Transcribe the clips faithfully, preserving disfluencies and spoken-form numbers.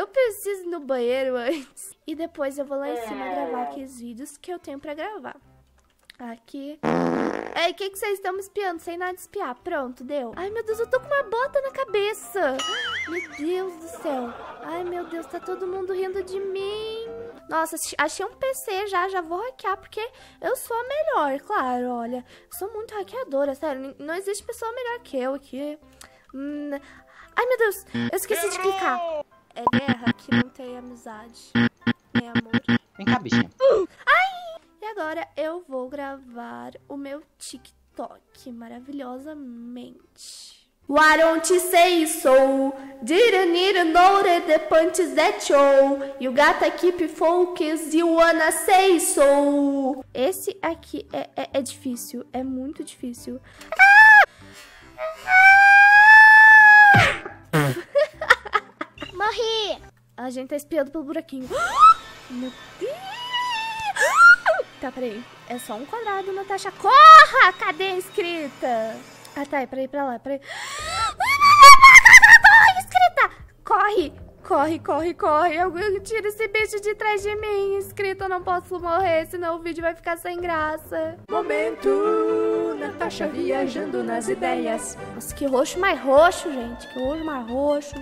eu preciso ir no banheiro antes. E depois eu vou lá em cima gravar aqueles vídeos que eu tenho pra gravar. Aqui. Ei, o que que vocês estão me espiando? Sem nada de espiar. Pronto, deu. Ai, meu Deus, eu tô com uma bota na cabeça. Meu Deus do céu. Ai, meu Deus, tá todo mundo rindo de mim. Nossa, achei um P C já, já vou hackear, porque eu sou a melhor, claro, olha. Sou muito hackeadora, sério. Não existe pessoa melhor que eu aqui. Hum. Ai, meu Deus, eu esqueci de clicar. É guerra que não tem amizade. É amor. Vem cá, bichinha. Ai! E agora eu vou gravar o meu TikTok, maravilhosamente. Why don't you say so? Didn't need to know the punches that show. You gotta keep focus, you wanna say so. Esse aqui é, é, é difícil, é muito difícil. Morri! A gente tá espiando pelo buraquinho. Meu Deus! Tá, peraí. É só um quadrado, Natasha. Corra! Cadê a inscrita? Ah, tá. É pra ir pra lá. Peraí. Inscrita! Corre! Corre, corre, corre. Eu tiro esse bicho de trás de mim. Inscrita, eu não posso morrer, senão o vídeo vai ficar sem graça. Momento! Natasha viajando nas ideias. Nossa, que roxo mais roxo, gente. Que roxo mais roxo.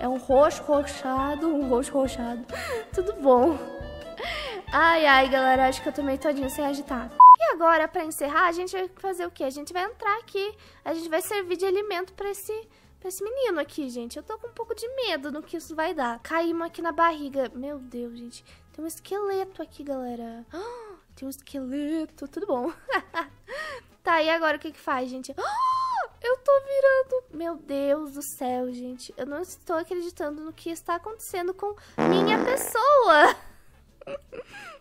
É um roxo roxado, um roxo roxado. Tudo bom. Ai, ai, galera, acho que eu tomei todinho sem agitar. E agora, pra encerrar, a gente vai fazer o quê? A gente vai entrar aqui, a gente vai servir de alimento pra esse, pra esse menino aqui, gente. Eu tô com um pouco de medo no que isso vai dar. Caímos aqui na barriga. Meu Deus, gente, tem um esqueleto aqui, galera. Ah, tem um esqueleto, tudo bom. Tá, e agora o que que faz, gente? Ah, eu tô virando... Meu Deus do céu, gente, eu não estou acreditando no que está acontecendo com minha pessoa.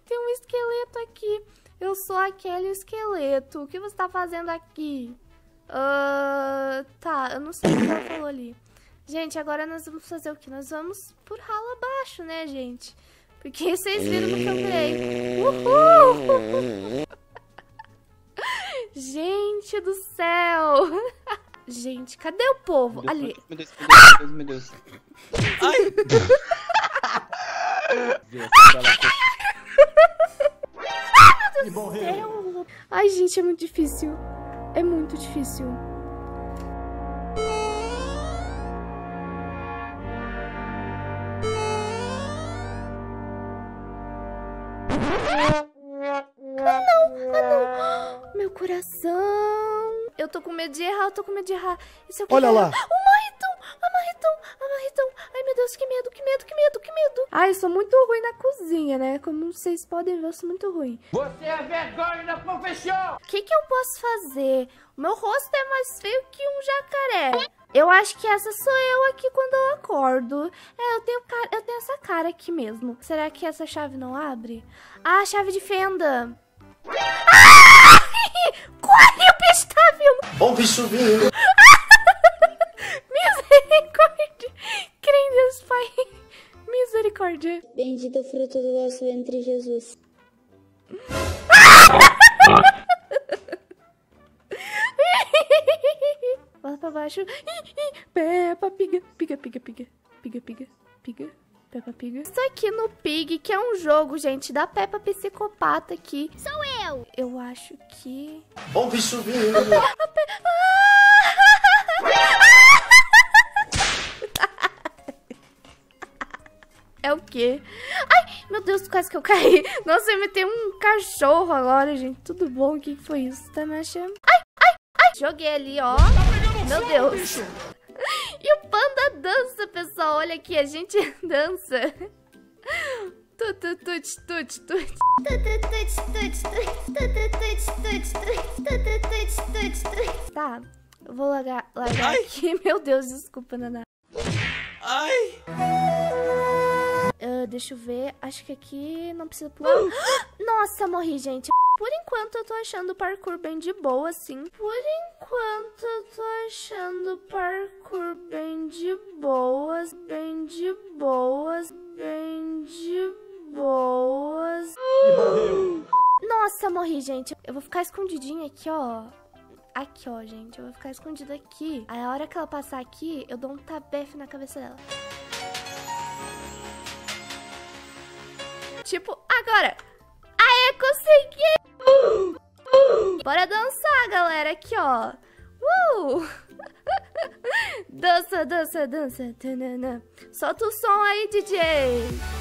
Tem um esqueleto aqui. Eu sou aquele esqueleto. O que você tá fazendo aqui? Uh, tá, eu não sei o que ela falou ali. Gente, agora nós vamos fazer o que? Nós vamos por ralo abaixo, né, gente? Porque vocês viram que eu criei. Uhul! Gente do céu! Gente, cadê o povo? Ali. Meu Deus, meu Deus, meu Deus. Ai, meu Deus do céu. Ai, gente, é muito difícil. É muito difícil. Ah, não, ah, não. Meu coração. Eu tô com medo de errar, eu tô com medo de errar. Isso é o que. Olha lá. Uma que medo, que medo, que medo, que medo. Ai, eu sou muito ruim na cozinha, né? Como vocês podem ver, eu sou muito ruim. Você é vergonha da profissão! O que que eu posso fazer? O meu rosto é mais feio que um jacaré. Eu acho que essa sou eu aqui quando eu acordo. É, eu tenho, cara, eu tenho essa cara aqui mesmo. Será que essa chave não abre? Ah, chave de fenda. Ah! Corre, o bicho tá vindo. Ó o bicho vindo. Bendito o fruto do nosso ventre, Jesus. Lá pra baixo. Peppa Pig, piga, piga, piga, piga, piga, piga, Peppa Pig. Isso aqui no Pig, que é um jogo, gente, da Peppa Psicopata aqui. Sou eu! Eu acho que... Ó o bicho vindo! É o quê? Ai, meu Deus, quase que eu caí. Nossa, eu metei um cachorro agora, gente. Tudo bom? O que foi isso? Tá me achando? Ai, ai, ai. Joguei ali, ó. Tá meu Deus. Bicho. E o panda dança, pessoal. Olha aqui, a gente dança. Tu, tu, tu, tu, tu, tu, tu, tu. Tá, eu vou largar, largar aqui. Meu Deus, desculpa, Naná. Ai... Uh, deixa eu ver, acho que aqui não precisa pular. Uh! Nossa, morri, gente. Por enquanto eu tô achando o parkour bem de boa, assim. Por enquanto eu tô achando o parkour bem de boas, bem de boas, bem de boas. Uh! Nossa, morri, gente. Eu vou ficar escondidinha aqui, ó. Aqui, ó, gente. Eu vou ficar escondida aqui. Aí a hora que ela passar aqui, eu dou um tabefe na cabeça dela. tipo agora. Aê, consegui! Bora dançar, galera, aqui, ó. Uh! Dança, dança, dança. Tanana. Solta o som aí, D J.